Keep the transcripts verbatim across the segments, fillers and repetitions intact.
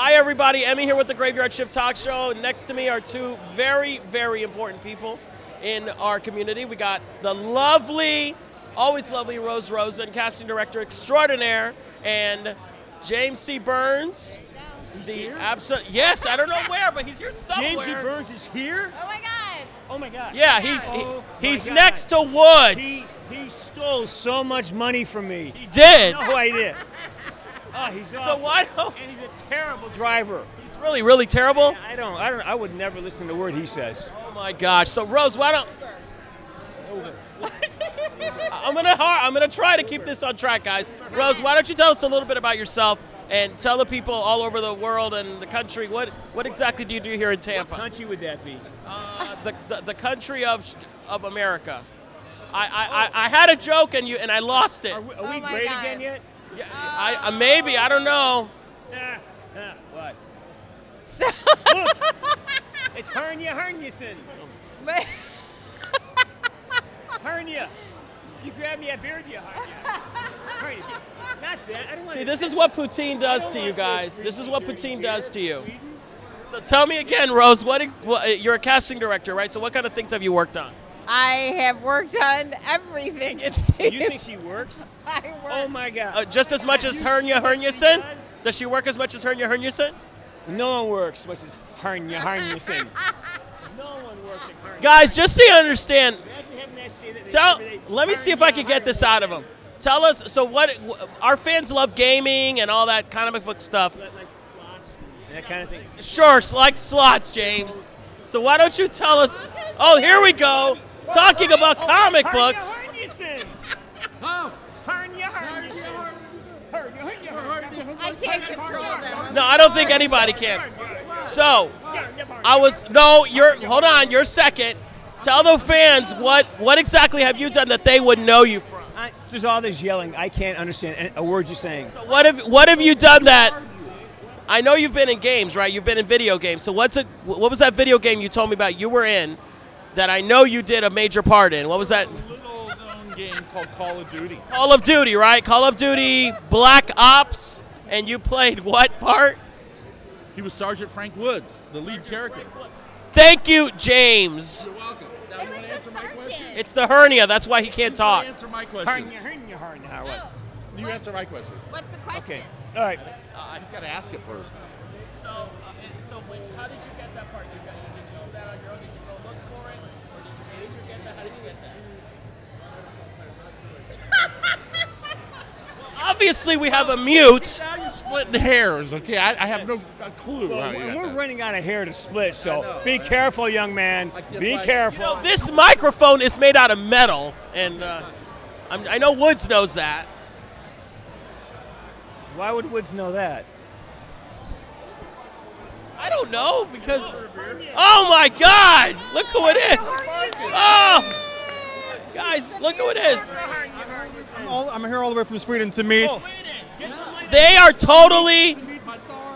Hi, everybody. Emmy here with the Graveyard Shift Talk Show. Next to me are two very, very important people in our community. We got the lovely, always lovely Rose Rosen, casting director extraordinaire, and James C. Burns. He's the absolute yes, I don't know where, but he's here somewhere. James C. Burns is here. Oh my God. Oh my God. Yeah, he's oh he, he's God. Next to Woods. He he stole so much money from me. He did. No idea. Oh, he's awful. So why don't? And he's a terrible driver. He's really really terrible. I, I don't I don't I would never listen to a word he says. Oh my gosh. So Rose, why don't? Uber. Uber. I'm gonna I'm gonna try to Uber. keep this on track, guys. Rose, why don't you tell us a little bit about yourself? And tell the people all over the world and the country, what what exactly do you do here in Tampa? What country would that be? Uh, the, the the country of of America. I I, oh. I I had a joke and you and I lost it. Are we, are oh we great God. again yet? Yeah, oh. I uh, maybe I don't know. Uh, uh, what? So Look, it's Hernia Hernison. Hernia. You grabbed me, I buried you, Hernia. Not that. I don't want See, this is what poutine does to you guys. This is what poutine does to you. So tell me again, Rose, what, what you're a casting director, right? So what kind of things have you worked on? I have worked on everything, it seems. You think she works? I work. Oh, my God. Uh, just as much as Hernia Hernison? Does she work as much as Hernia Hernison? No one works as much as Hernia Hernison. No one works at Hernia. Guys, just so you understand, tell, let me see if I can get this out of him. Tell us, so what, our fans love gaming and all that comic book stuff. Like slots and that kind of thing. Sure, like slots, James. So why don't you tell us, oh, here we go, talking about comic books. I can't control them. No, I don't think anybody can. So, I was, no, you're, hold on, you're second. Tell the fans, what, what exactly have you done that they would know you from? I, there's all this yelling. I can't understand a word you're saying. So what have what have you done that? I know you've been in games, right? You've been in video games. So what's a what was that video game you told me about you were in that I know you did a major part in? What was that? A little known game called Call of Duty. Call of Duty, right? Call of Duty Black Ops, and you played what part? He was Sergeant Frank Woods, the lead character. Thank you, James. You're welcome. It's the hernia. That's why he can't talk. You answer my question. Hernia, hernia, hernia. What? You what? answer my question. What's the question? Okay. All right. Uh, he's got to ask it first. So, uh, so when, how did you get that part? You got, did you do that on your own? Did you go look for it, or did your manager get that? How did you get that? Well, obviously, we have a mute. Now you're splitting hairs. Okay, I, I have no clue. Well, how you we're got running that. out of hair to split, so know, be careful, young man. Be like, careful. You know, this microphone is made out of metal, and uh, I'm, I know Woods knows that. Why would Woods know that? I don't know because. Oh my God! Look who it is! Oh. Guys, look who it is. I'm, all, I'm here all the way from Sweden to meet. Oh. They are totally,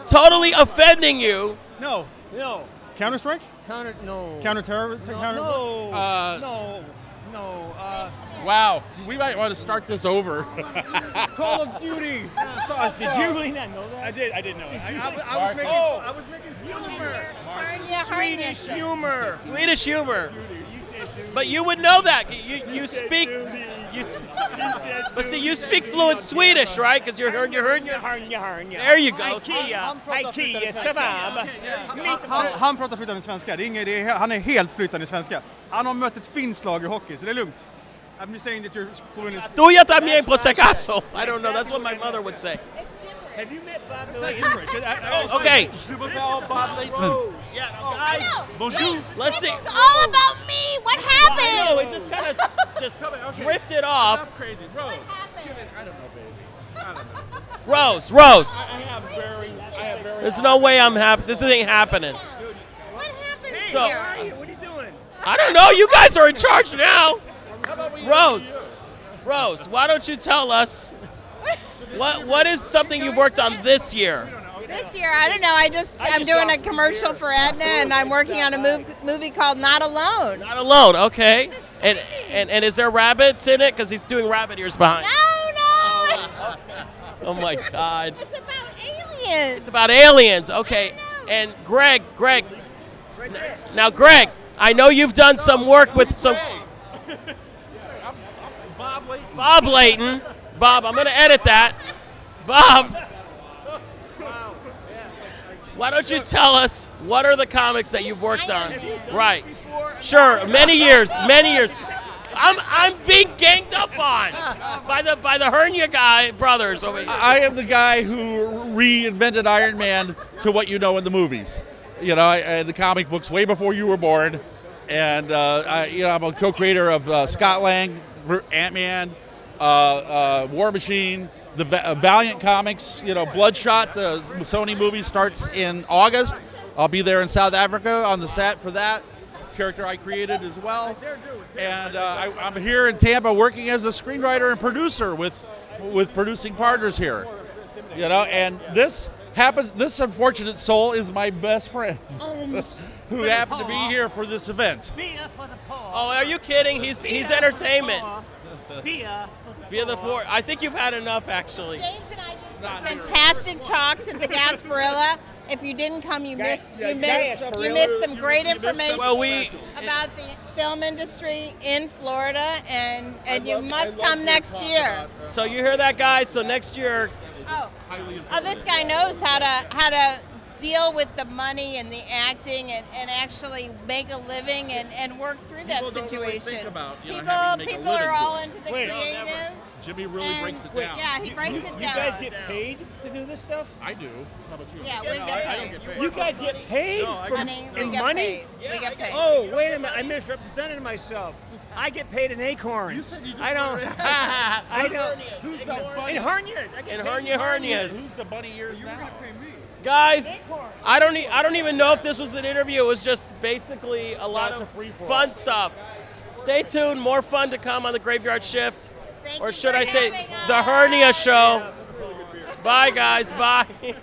totally offending you. No. No. Counter-Strike? Counter, no. Counter-terror? No. Counter no. Uh, no. No. Uh, wow. We might want to start this over. Call of Duty. So, so. Did you really not know that? I did. I didn't know it. I, I, I was making, oh. I was making humor. Swedish humor. Swedish humor. But you would know that. You you speak, you sp but see you speak fluent Swedish, right? Because you're heard you're heard. There you go. Ikea, Ikea, sabab. Han han pratar flytande svenska. Det är inget. Han är helt flytande svenska. Han har mött ett finskt lag I hockey, så det är lugnt. I'm just saying that you're fluent. Do jag ta mig en prosecco? I don't know. That's what my mother would say. Have you met Bob Layton? Okay. Bob Layton. Yeah, guys. Bonjour. Let's see. It's all about me. What happened? No, it just kind of just okay. drifted off. Crazy. Rose. What happened? I don't know, baby. I don't know. Rose, Rose. I, I have very, I have very. There's no way I'm happy. This ain't happening. Dude, what happened hey, so, here? What are you doing? I don't know. You guys are in charge now. Rose, Rose. Why don't you tell us? What what is something you've worked on this year? This year, I don't know. I just I'm doing a commercial for Aetna, and I'm working on a movie movie called Not Alone. Not Alone, okay. And and and is there rabbits in it? Because he's doing rabbit ears behind. No, no. Oh my God. It's about aliens. aliens. It's about aliens. Okay. And Greg, Greg. Now, Greg, I know you've done some work with some. Bob Layton. Bob Layton. Bob, I'm going to edit that. Bob. Why don't you tell us what are the comics that you've worked on? Right. Sure. Many years. Many years. I'm I'm being ganged up on by the by the hernia guy brothers over here. I am the guy who reinvented Iron Man to what you know in the movies. You know, I, I, the comic books way before you were born, and uh, I, you know, I'm a co-creator of uh, Scott Lang, Ant-Man, uh, uh, War Machine, the Va uh, Valiant Comics. You know, Bloodshot, the Sony movie, starts in August. I'll be there in South Africa on the set for that. Character I created as well, and uh, I, I'm here in Tampa working as a screenwriter and producer with with producing partners here, you know. And this happens. This unfortunate soul is my best friend, who happens to be here for this event. Beer for the poor. Oh, are you kidding? He's he's entertainment. Beer for the poor. I think you've had enough, actually. James and I did some fantastic talks at the Gasparilla. If you didn't come, you missed you missed you missed some great information about the film industry in Florida, and and you must come next year. So you hear that, guys? So next year. Oh, oh, this guy knows how to how to deal with the money and the acting, and, and actually make a living and, and work through that situation. People people are all into the creative. Jimmy really and breaks it down. Yeah, he you, breaks you, it down. You guys get paid to do this stuff? I do. How about you? Yeah, we yeah, get, I, paid. I get paid. You guys get paid? No, for money? We get money? Paid. Yeah, we get paid. Oh, wait a minute. I misrepresented myself. I get paid in acorns. You said you just I don't. I don't. Who's the bunny? In hernias. I get in hernia hernias. Who's the bunny ears now? You're going to pay me. Guys, I don't, e I don't even know if this was an interview. It was just basically a lot of fun stuff. Stay tuned. More fun to come on The Graveyard Shift. Thank or should I say, us. The hernia show. Yeah, really. Bye, guys. Bye.